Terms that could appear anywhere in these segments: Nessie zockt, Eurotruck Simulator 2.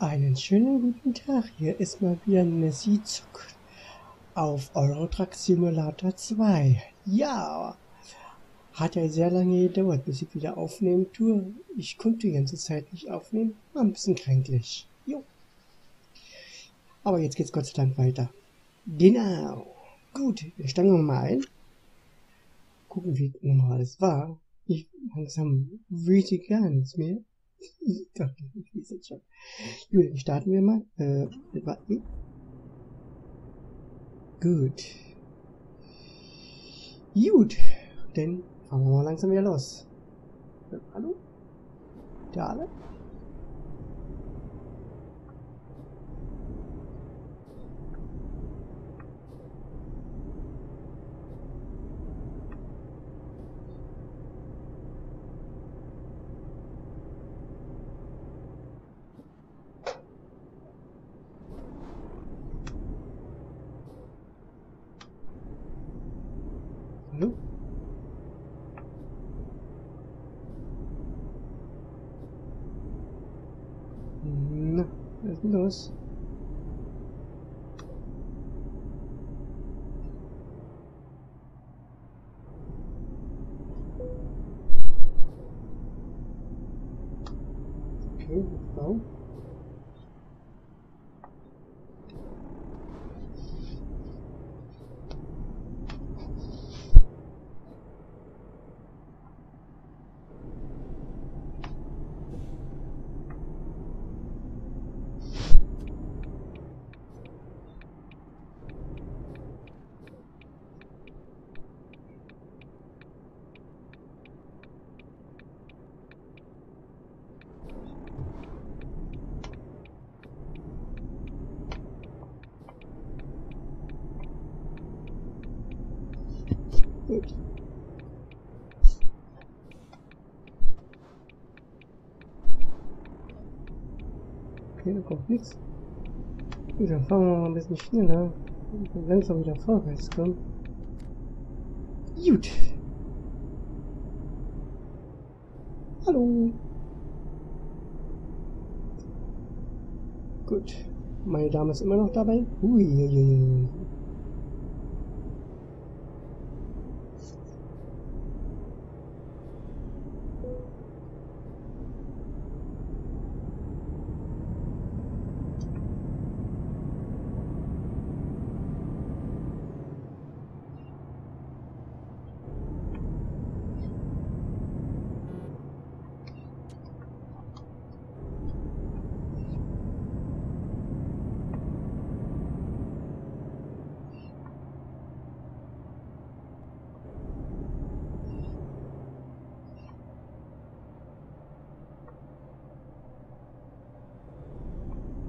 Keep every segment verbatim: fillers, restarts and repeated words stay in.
Einen schönen guten Tag, hier ist mal wieder Nessie zockt auf Eurotruck Simulator zwei. Ja, hat ja sehr lange gedauert, bis ich wieder aufnehmen tue. Ich konnte die ganze Zeit nicht aufnehmen, war ein bisschen kränklich. Jo. Aber jetzt geht's Gott sei Dank weiter. Genau. Gut, dann steigen wir mal ein. Gucken, wie normal es war. Ich langsam wüsste gar nichts mehr. Ich dachte, ich weiß es schon. Gut, starten wir mal. Äh, warten. Gut. Gut. Dann fahren wir mal langsam wieder los. Hallo? Da alle? Hallo? Na, was ist denn los? Okay, wow. Gut. Okay, da kommt nichts. Gut, dann fahren wir mal ein bisschen schneller. Und langsam wieder vorwärts kommen. Gut. Hallo. Gut. Meine Dame ist immer noch dabei. Ui.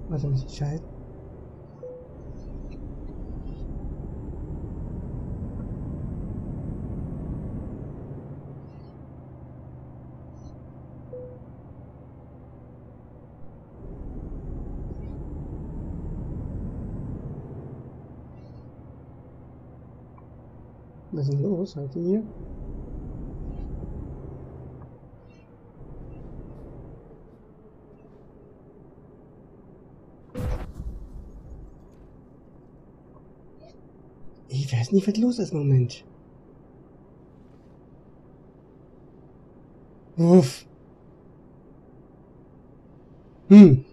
Also muss ich schalten. Was ist denn los heute hier? Ich weiß nicht, was los ist im Moment. Uff. Hm.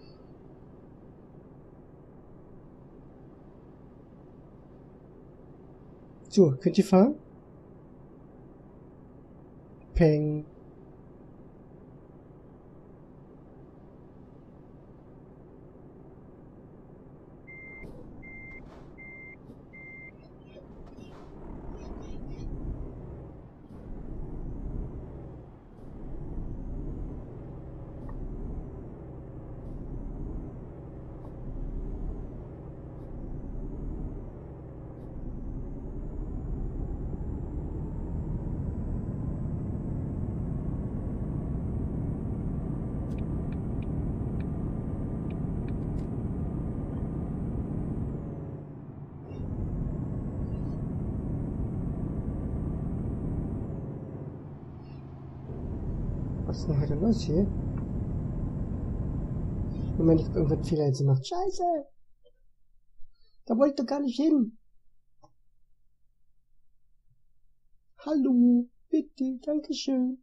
So, könnt ihr fahren? Peng. Was ist denn heute los hier? Moment, ich habe irgendwann Fehler jetzt gemacht. Scheiße! Da wollte ich doch gar nicht hin. Hallo, bitte, dankeschön.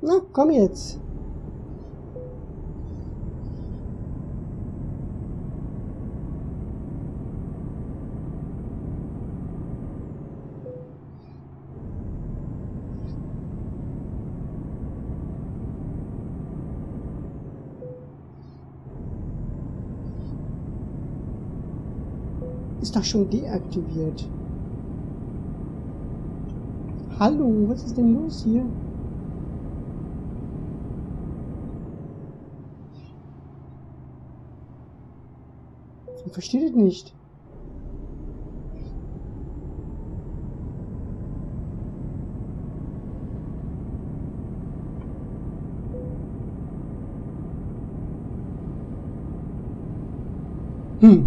Na, komm jetzt. Ist doch schon deaktiviert. Hallo, was ist denn los hier? Ich verstehe das nicht. Hm.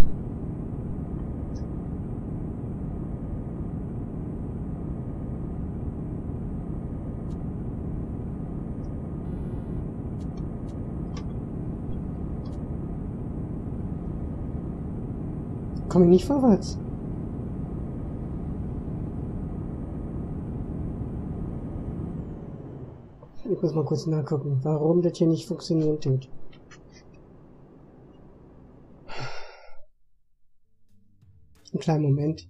Komme ich nicht vorwärts. Ich muss mal kurz nachgucken, warum das hier nicht funktioniert tut. Ein kleinen Moment.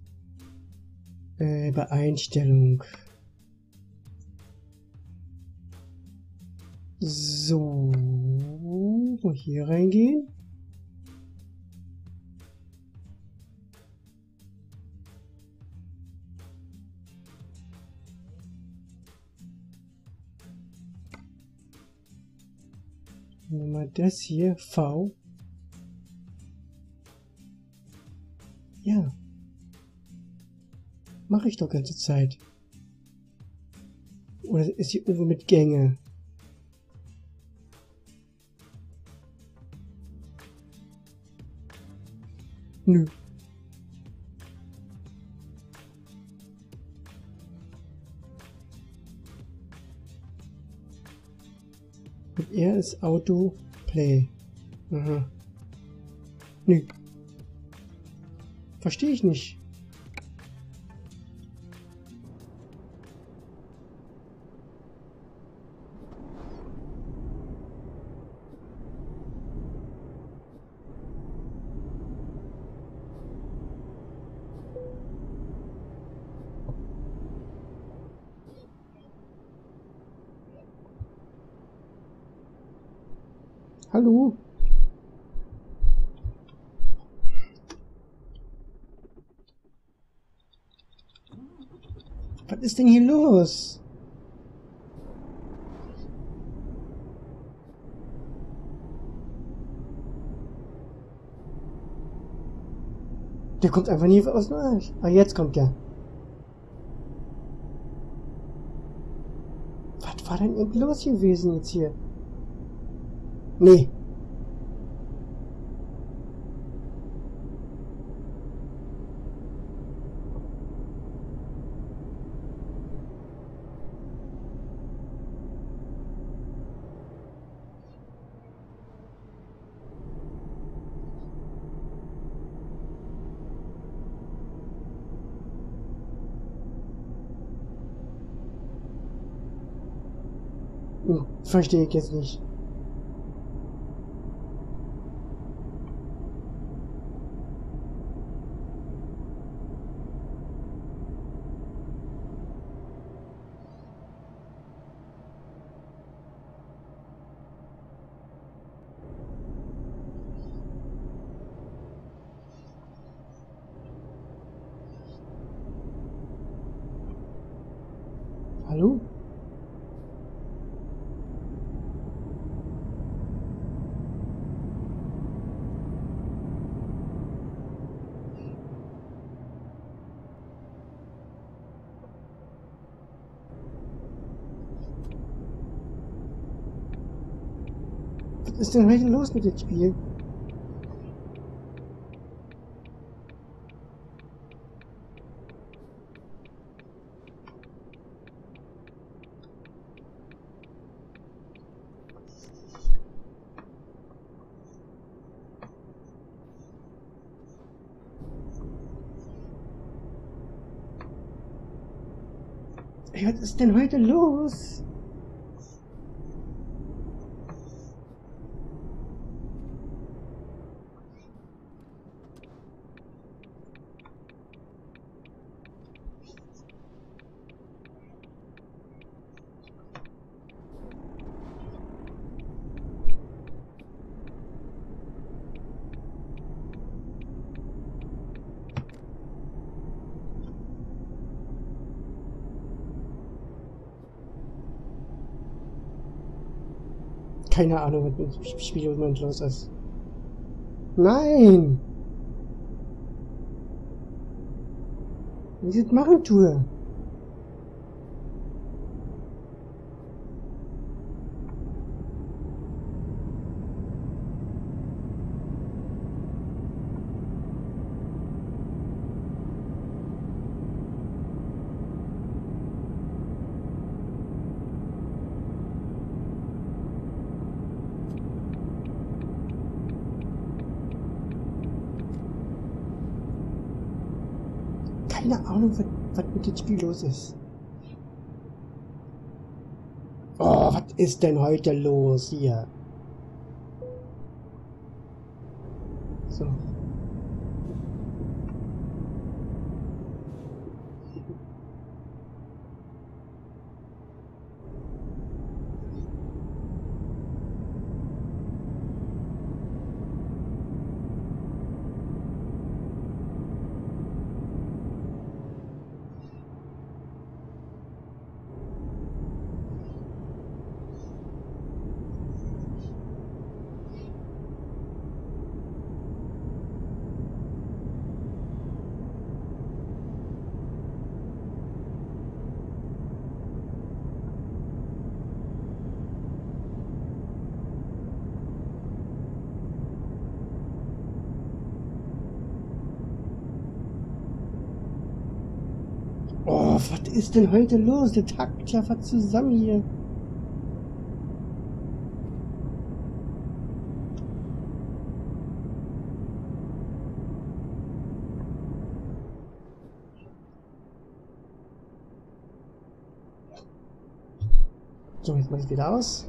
Äh, bei Einstellung. So, hier reingehen. Nehmen wir das hier, V. Ja. Mache ich doch ganze Zeit. Oder ist hier irgendwo mit Gänge? Nö. Er ist Autoplay. Aha. Nö. Verstehe ich nicht. Hallo. Was ist denn hier los? Der kommt einfach nie aus dem Arsch. Ah, jetzt kommt der. Was war denn eben los gewesen jetzt hier? Nee. Hm, verstehe ich jetzt nicht. Hallo? Was ist denn heute los mit dem Spiel? Ey, was ist denn heute los? Keine Ahnung, was mit dem Spiel los ist. Nein! Was ich das machen tue? Keine Ahnung, was, was mit dem Spiel los ist. Oh, was ist denn heute los hier? So. Oh, was ist denn heute los? Der Tag ist ja fast zusammen hier. So, jetzt mache ich wieder aus.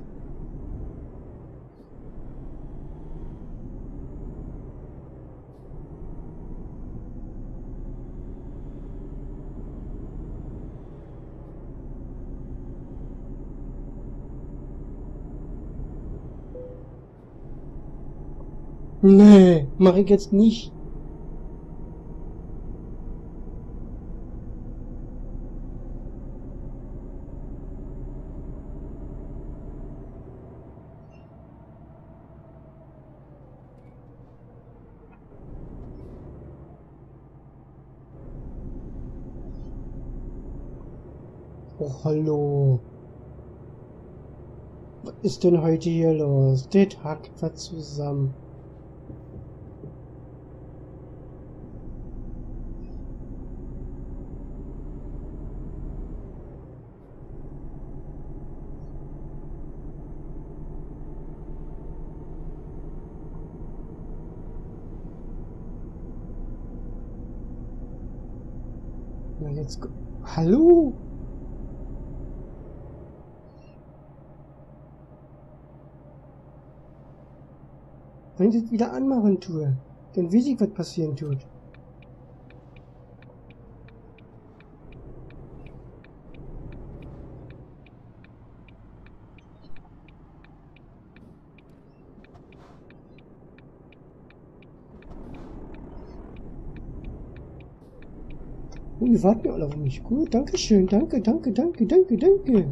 Nee, mache ich jetzt nicht. Oh, hallo. Was ist denn heute hier los? Der Tag war zusammen. Jetzt hallo? Wenn ich das wieder anmachen tue, dann weiß ich, was passieren tut. Und wir warten alle auf mich. Gut, danke schön. Danke, danke, danke, danke, danke.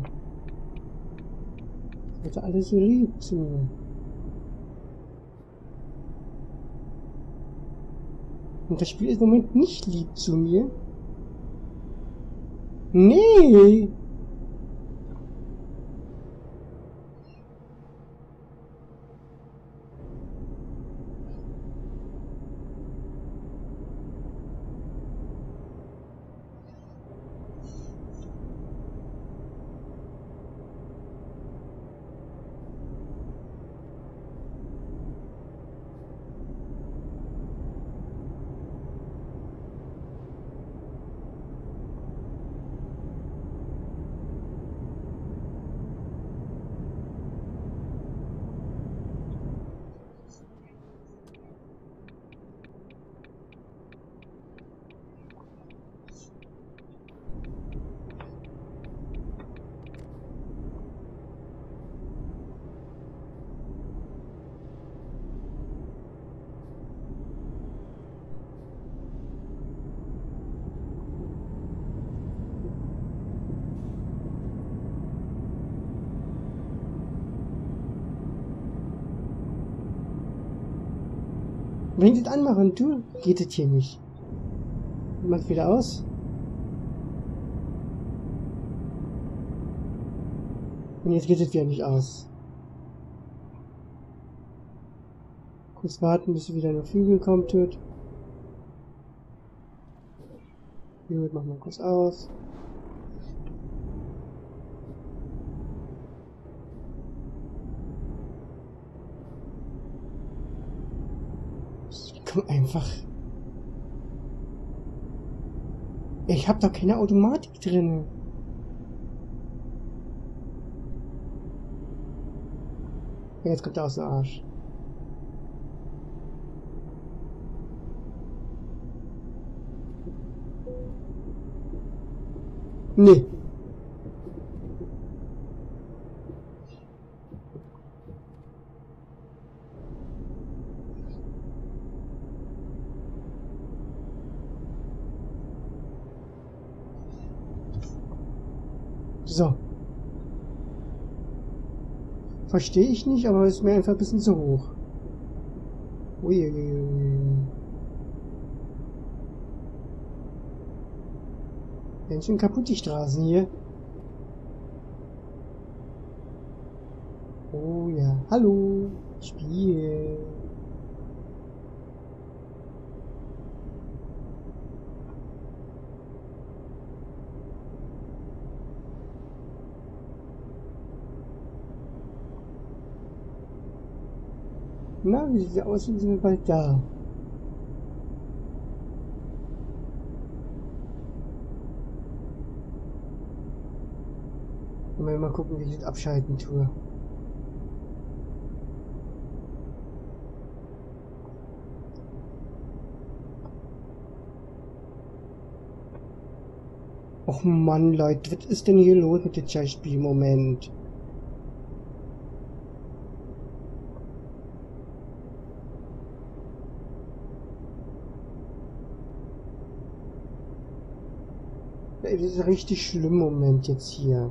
Also alles so lieb zu mir. Und das Spiel ist im Moment nicht lieb zu mir. Nee! Wenn sie es anmachen, du, geht es hier nicht. Mach wieder aus. Und jetzt geht es wieder nicht aus. Kurz warten, bis wieder eine Flügel kommt. Gut, machen wir kurz aus. Einfach. Ich habe doch keine Automatik drin. Jetzt kommt er aus dem Arsch. Nee. So. Verstehe ich nicht, aber ist mir einfach ein bisschen zu hoch. Uiuiui. Ganz schön kaputt die Straßen hier. Oh ja. Hallo. Spiel. Na, wie sieht es aus, sind wir bald da. Und wir mal gucken, wie ich das abschalten tue. Och Mann, Leute, was ist denn hier los mit dem Scheißspiel im Moment? Das ist richtig schlimm im Moment jetzt hier.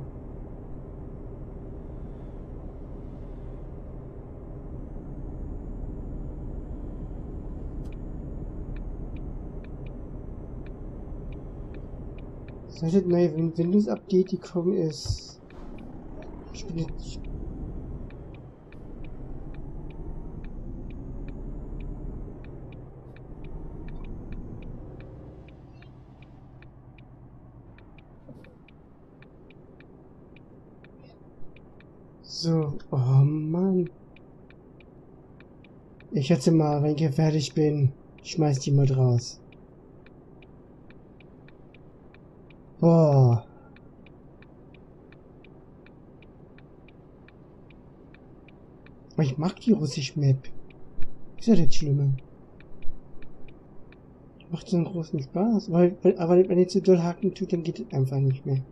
Seit das neue Windows-Update gekommen ist. Ich bin jetzt so, oh Mann. Ich schätze mal, wenn ich hier fertig bin, schmeiß die mal raus. Boah. Aber ich mag die russische Map. Ist ja das Schlimme. Macht so einen großen Spaß. Weil, weil, aber wenn ihr zu doll haken tut, dann geht es einfach nicht mehr.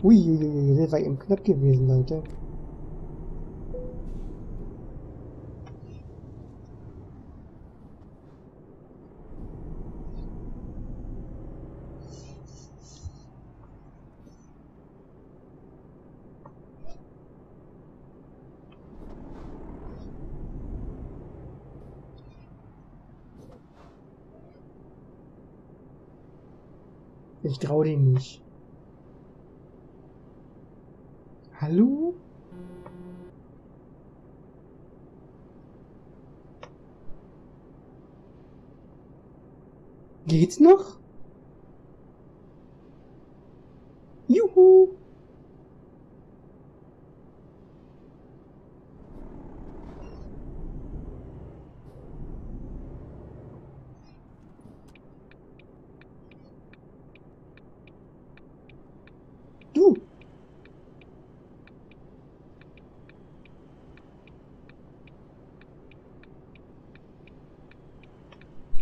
Uiuiui, das war eben knapp gewesen, Leute. Ich trau den nicht. Hallo? Geht's noch? Juhu!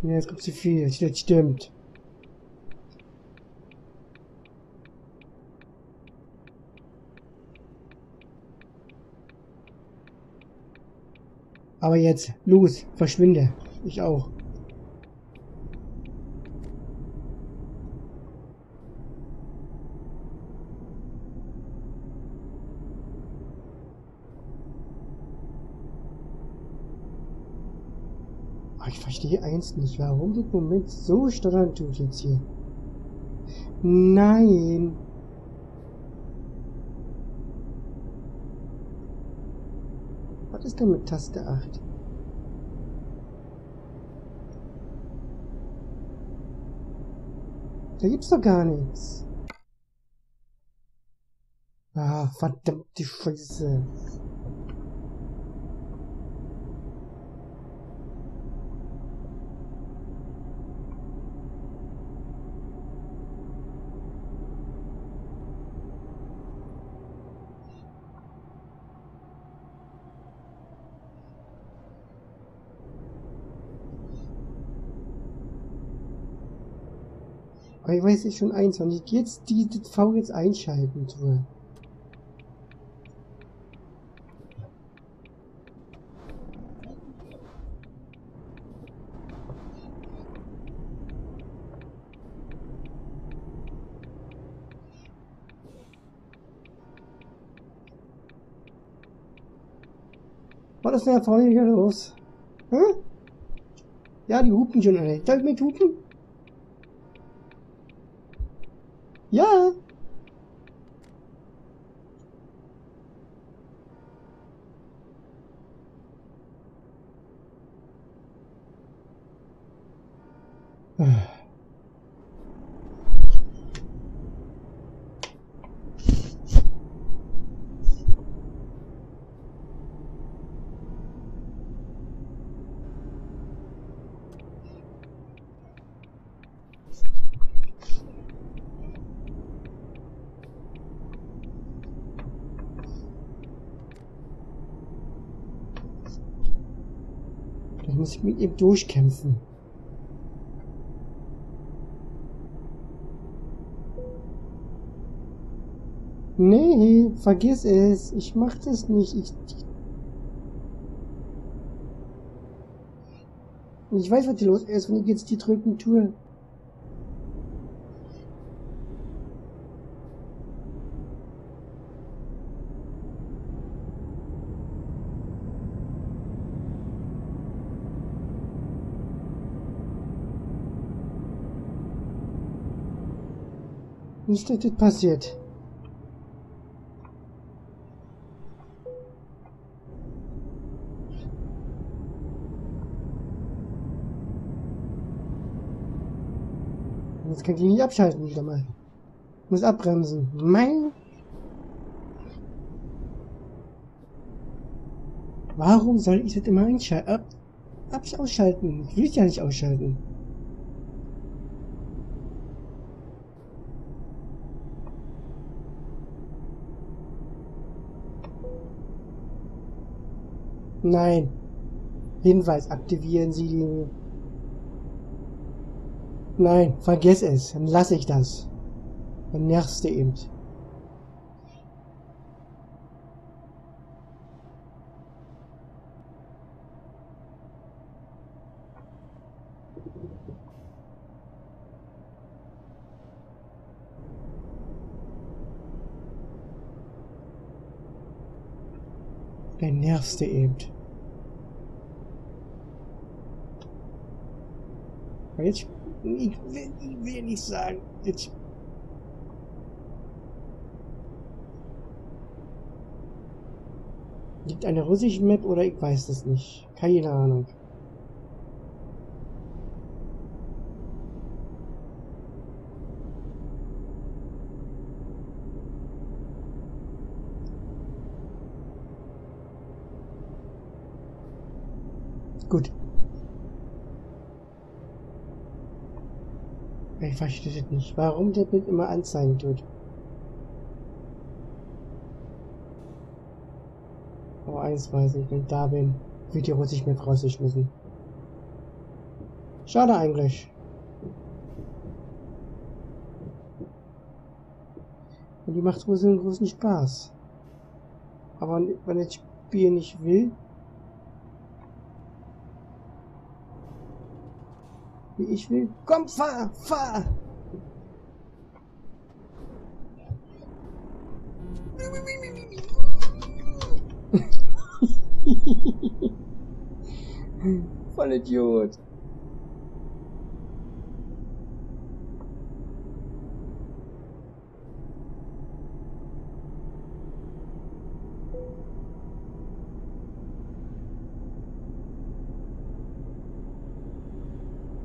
Ja, jetzt gibt es zu viel, das stimmt. Aber jetzt, los, verschwinde. Ich auch. Aber ich verstehe eins nicht, warum das Moment so stottern tut jetzt hier. Nein. Was ist da mit Taste acht? Da gibt's doch gar nichts. Ah, verdammte Scheiße. Aber ich weiß jetzt schon eins, wenn ich jetzt die, die V jetzt einschalten tue. Was ist denn da vorne hier los? Hä? Ja, die hupen schon alle. Darf ich mit hupen? Ja! Muss ich mit ihm durchkämpfen. Nee, vergiss es. Ich mach das nicht. Ich, ich weiß, was hier los ist, wenn ich jetzt die drücken tue. Wie ist das passiert? Jetzt kann ich nicht abschalten wieder mal. Ich muss abbremsen. Mein. Warum soll ich das immer einschalten? Ab, ab ausschalten. Ich will es ja nicht ausschalten. Nein. Hinweis, aktivieren Sie die... Nein, vergiss es. Dann lasse ich das. Dann nervst du eben. Dann nervst du eben. Jetzt, ich will, ich will nicht sagen, jetzt. Gibt eine russische Map oder ich weiß es nicht. Keine Ahnung. Gut. Ich verstehe das nicht, warum der Bild immer anzeigen tut. Aber eins weiß ich, wenn ich da bin, wird die russische Map rausgeschmissen. Schade eigentlich. Und die macht Russen großen Spaß. Aber wenn das Spiel nicht will, wie ich will. Komm, fahr, fahr! Vollidiot.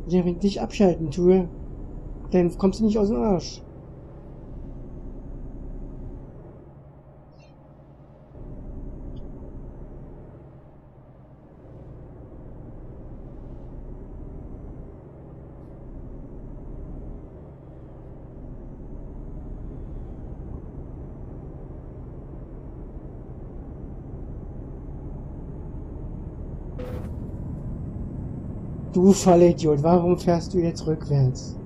Ja, wenn ich dich abschalten tue, dann kommst du nicht aus dem Arsch. Du Vollidiot, warum fährst du jetzt rückwärts?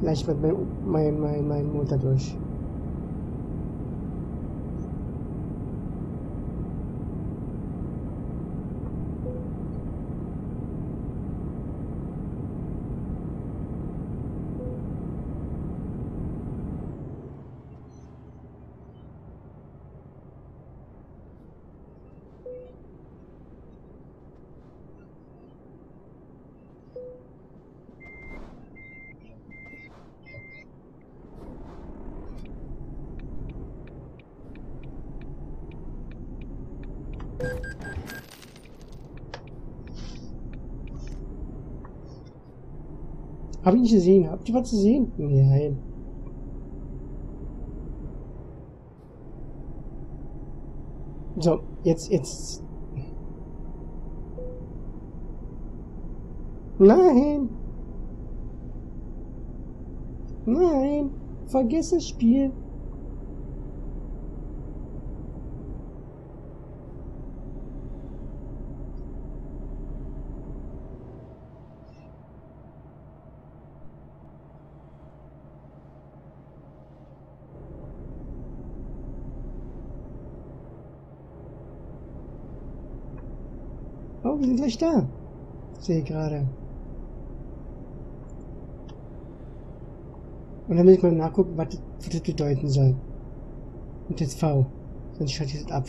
Vielleicht wird mein, mein, mein, mein Motor durch. Hab ich nicht gesehen. Habt ihr was gesehen? Nein. So, jetzt, jetzt. Nein. Nein. Vergiss das Spiel. Oh, wir sind gleich da. Sehe gerade. Und dann will ich mal nachgucken, was das bedeuten soll. Und jetzt V. Sonst schalte ich das ab.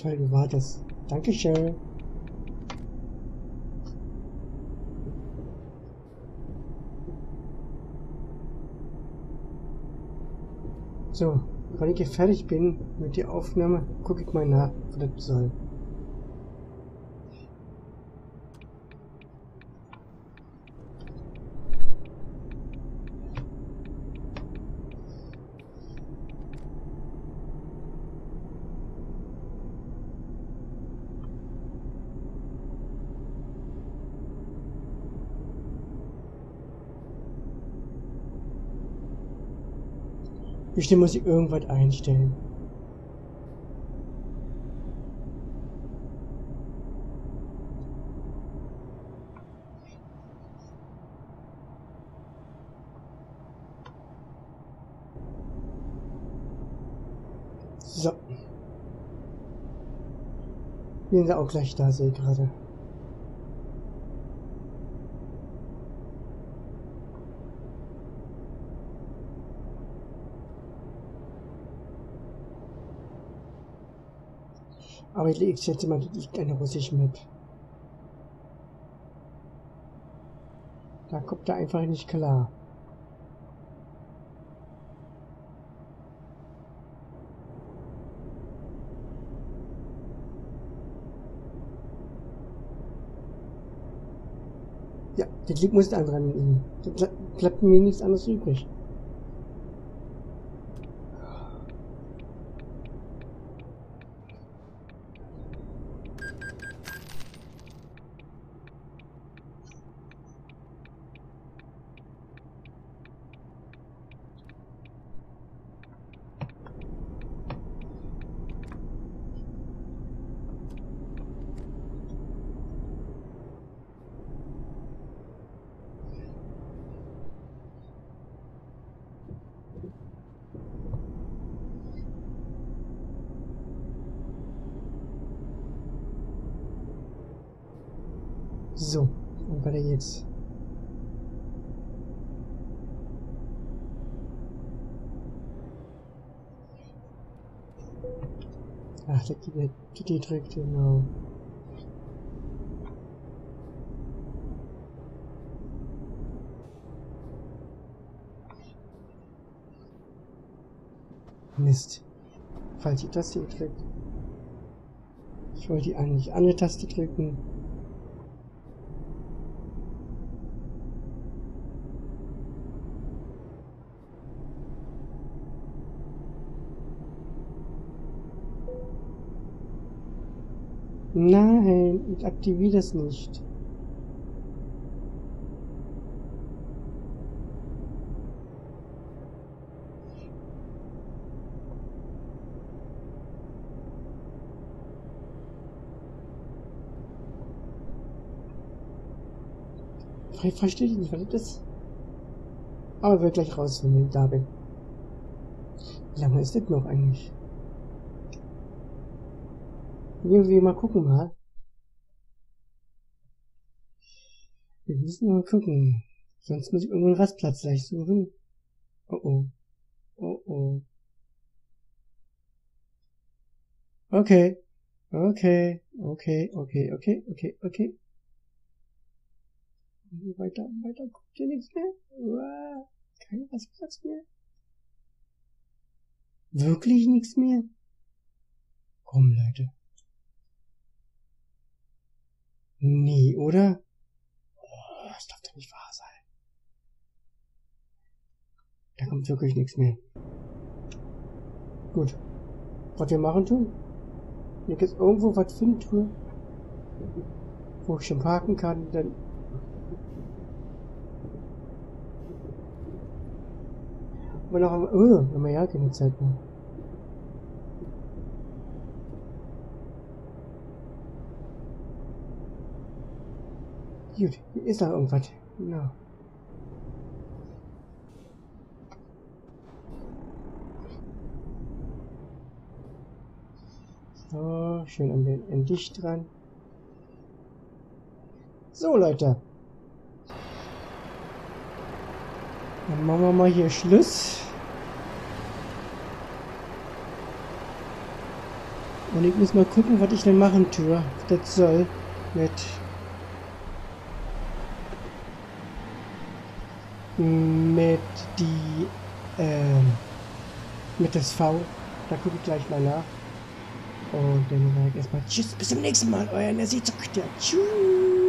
Toll, wie war das? Dankeschön. So, wenn ich hier fertig bin mit der Aufnahme, gucke ich mal nach, was das soll. Bestimmt muss ich irgendwas einstellen. So. Wir sind auch gleich da, sehe ich gerade. Aber ich schätze mal, das liegt eine russische Map. Da kommt er einfach nicht klar. Das liegt muss andere nehmen. Das bleibt mir nichts anderes übrig. So, und weiter geht's. Ach, der Kitty drückt, genau. Mist. Falsche Taste gedrückt. Ich wollte die eigentlich andere Taste drücken. Nein, ich aktiviere das nicht. Ich verstehe ich nicht, was das ist. Aber wird gleich rausfinden, wenn ich da bin. Wie lange ist das noch eigentlich? Irgendwie mal gucken mal. Wir müssen mal gucken. Sonst muss ich irgendwo einen Rastplatz gleich suchen. Oh oh. Oh oh. Okay. Okay. Okay. Okay. Okay. Okay. Okay. Weiter, weiter. Guckt ihr nichts mehr? Uah. Kein Rastplatz mehr? Wirklich nichts mehr? Komm, Leute. Nee, oder? Oh, das darf doch nicht wahr sein. Da kommt wirklich nichts mehr. Gut. Was wir machen tun? Hier gibt es irgendwo was finden tun, wo ich schon parken kann, dann... Aber noch... Oh, haben wir ja keine Zeit mehr. Gut, hier ist da irgendwas. Genau. So, schön an den Licht dran. So, Leute. Dann machen wir mal hier Schluss. Und ich muss mal gucken, was ich denn machen tue. Das soll mit... mit die ähm, mit das V, da gucke ich gleich mal nach und dann sage ich erstmal tschüss, bis zum nächsten Mal, euer Nessie zockt. Tschüss.